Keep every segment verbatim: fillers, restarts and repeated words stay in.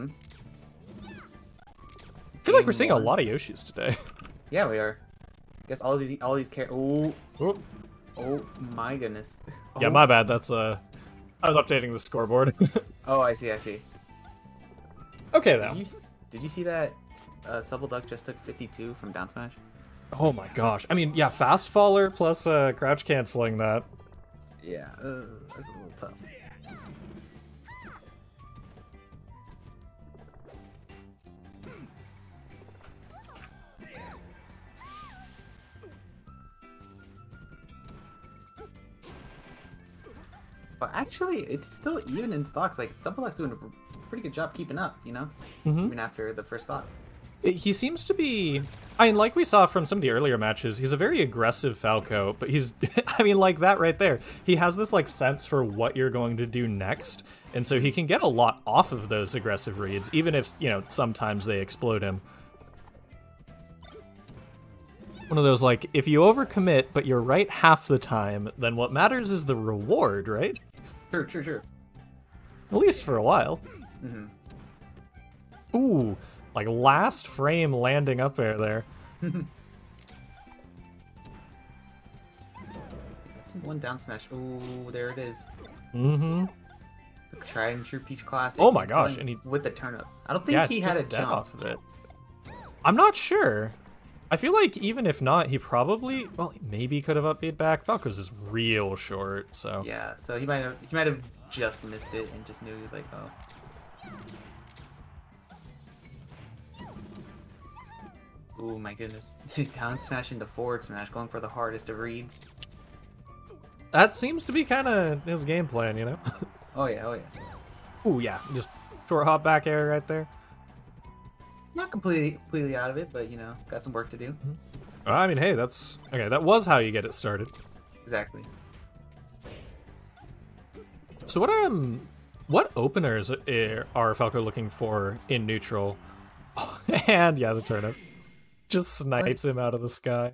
Mm-hmm. I feel like we're seeing a lot of Yoshis today. Yeah, we are. I guess all these all these characters. Oh, oh my goodness. Oh. Yeah, my bad. That's uh, I was updating the scoreboard. Oh, I see, I see. Okay, though. Did you, did you see that? Uh, Supple Duck just took fifty-two from down smash. Oh my gosh! I mean, yeah, fast faller plus uh, crouch canceling that. Yeah, uh, that's a little tough. But actually, it's still even in stocks. Like, Stumblelock's doing a pretty good job keeping up, you know? Mm-hmm. Even after the first stock. He seems to be... I mean, like we saw from some of the earlier matches, he's a very aggressive Falco, but he's... I mean, like that right there. He has this, like, sense for what you're going to do next, and so he can get a lot off of those aggressive reads, even if, you know, sometimes they explode him. One of those, like, if you overcommit, but you're right half the time, then what matters is the reward, right? Sure, sure, sure. At least for a while. Mm-hmm. Ooh, like last frame landing up air there. One down smash. Ooh, there it is. Mm-hmm. The tried and true Peach classic. Oh my gosh, and he with the turnip. I don't think yeah, he had a jump off of it. I'm not sure. I feel like even if not, he probably, well, maybe could have up beat back. Falco's is real short, so. Yeah, so he might have he might have just missed it and just knew he was like, oh. Oh my goodness. Down smash into forward smash, going for the hardest of reads. That seems to be kind of his game plan, you know? Oh yeah, oh yeah. Oh yeah, just short hop back air right there. Not completely completely out of it, but you know, got some work to do. I mean, hey, that's okay. That was how you get it started. Exactly. So what um, what openers are Falco looking for in neutral? And yeah, the turnip just snipes him out of the sky.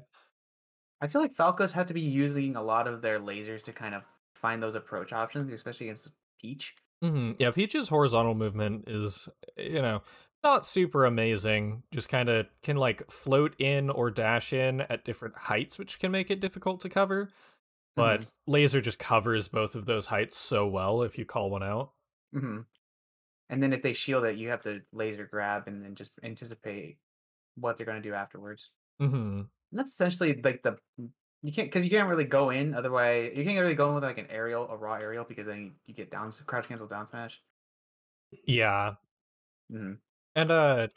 I feel like Falcos have to be using a lot of their lasers to kind of find those approach options, especially against Peach. Mm-hmm. Yeah, Peach's horizontal movement is, you know, not super amazing, just kind of can like float in or dash in at different heights, which can make it difficult to cover. But mm-hmm. Laser just covers both of those heights so well if you call one out. Mm-hmm. And then if they shield it, you have to laser grab and then just anticipate what they're going to do afterwards. Mm-hmm. And that's essentially like the you can't because you can't really go in otherwise. You can't really go in with like an aerial, a raw aerial, because then you get down crouch cancel down smash. Yeah. Mm-hmm. And, uh,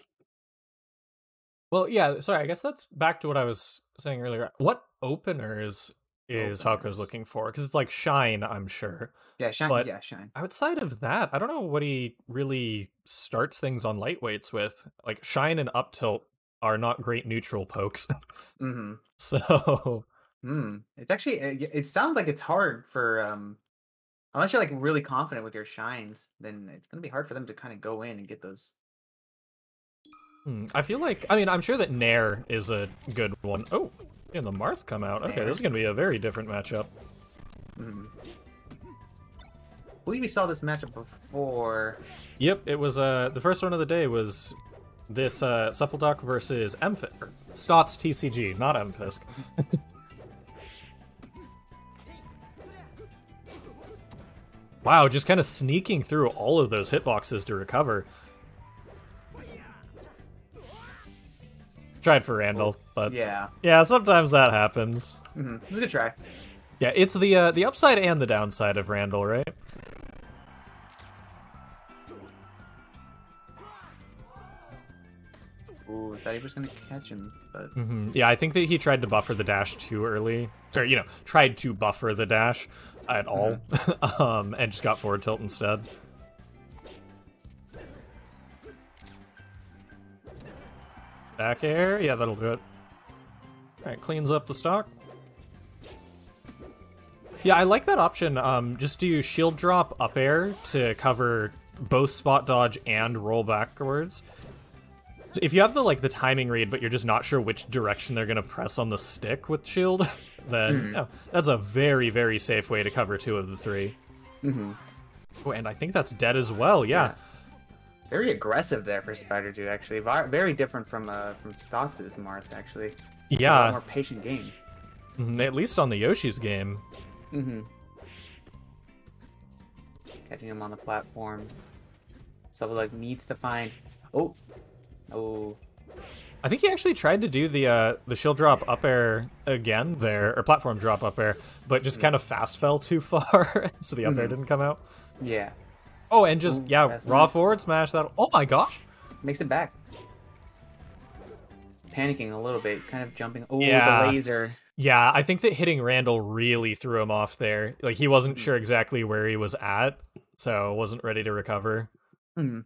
well, yeah, sorry, I guess that's back to what I was saying earlier. What openers is Falco's looking for? Because it's like Shine, I'm sure. Yeah, Shine, but yeah, Shine. Outside of that, I don't know what he really starts things on lightweights with. Like, Shine and Up Tilt are not great neutral pokes. Mm-hmm. So... Mm. It's actually, it, it sounds like it's hard for, um, unless you're, like, really confident with your Shines, then it's going to be hard for them to kind of go in and get those... I feel like, I mean, I'm sure that Nair is a good one. Oh, and the Marth come out. Okay, Nair. This is going to be a very different matchup. Mm-hmm. I believe we saw this matchup before. Yep, it was, uh, the first one of the day was this, uh, Supple Duck versus Mfisk. Scott's T C G, not Mfisk. Wow, just kind of sneaking through all of those hitboxes to recover. Tried for Randall, but yeah, yeah. Sometimes that happens. Mm-hmm. It was a good try. Yeah, it's the uh, the upside and the downside of Randall, right? Ooh, I thought he was gonna catch him, but mm-hmm. Yeah, I think that he tried to buffer the dash too early, or you know, tried to buffer the dash at all, mm-hmm. um, and just got forward tilt instead. Back air, yeah, that'll do it. All right, cleans up the stock. Yeah, I like that option. Um, just do shield drop up air to cover both spot dodge and roll backwards. So if you have the like the timing read, but you're just not sure which direction they're gonna press on the stick with shield, then mm-hmm. No, that's a very very safe way to cover two of the three. Mm-hmm. Oh, and I think that's dead as well. Yeah. yeah. Very aggressive there for SpiderJew, actually. Very different from uh, from Stotz's Marth, actually. Yeah. A lot more patient game. At least on the Yoshi's game. Mm-hmm. Catching him on the platform. Stumblelock needs to find... Oh! Oh. I think he actually tried to do the uh, the shield drop up air again there, or platform drop up air, but just mm-hmm. kind of fast fell too far, so the up mm-hmm. air didn't come out. Yeah. Oh, and just, Ooh, yeah, raw nice. forward smash that. Oh my gosh! Makes it back. Panicking a little bit, kind of jumping. Oh, yeah. The laser. Yeah, I think that hitting Randall really threw him off there. Like, he wasn't mm-hmm. sure exactly where he was at, so wasn't ready to recover. Mm-hmm.